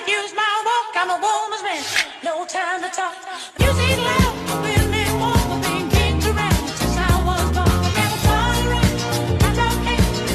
I use my walk, I'm a woman's man. No time to talk. Music.